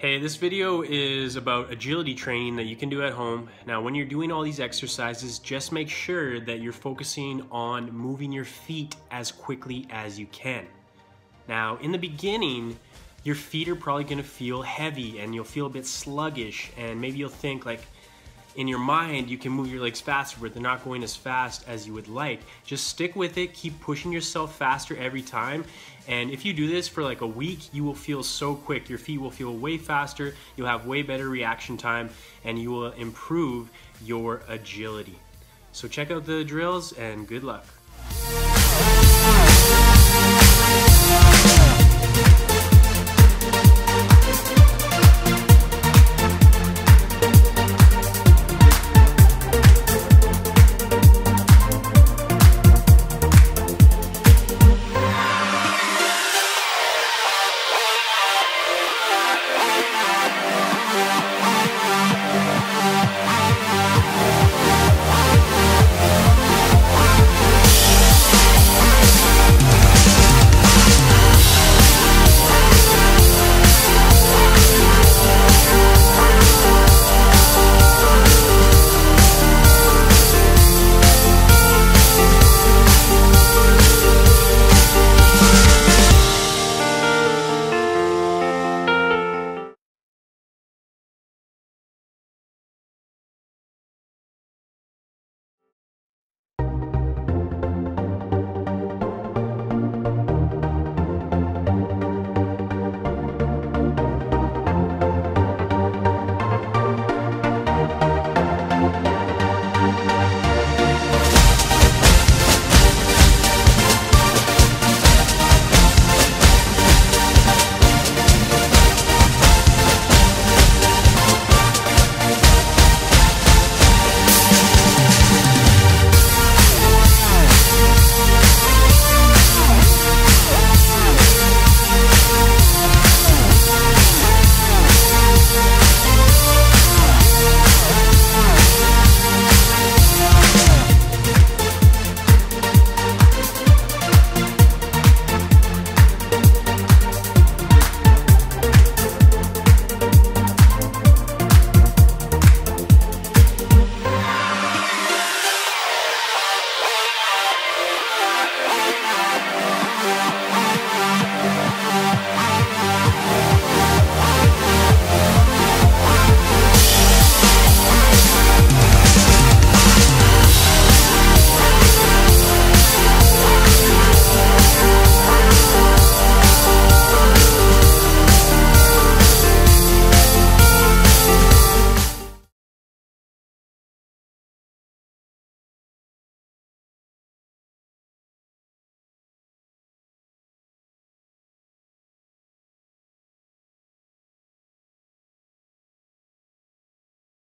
Hey, this video is about agility training that you can do at home. Now, when you're doing all these exercises, just make sure that you're focusing on moving your feet as quickly as you can. Now, in the beginning, your feet are probably gonna feel heavy and you'll feel a bit sluggish, and maybe you'll think, like, in your mind, you can move your legs faster, but they're not going as fast as you would like. Just stick with it, keep pushing yourself faster every time. And if you do this for like a week, you will feel so quick. Your feet will feel way faster, you'll have way better reaction time, and you will improve your agility. So check out the drills and good luck.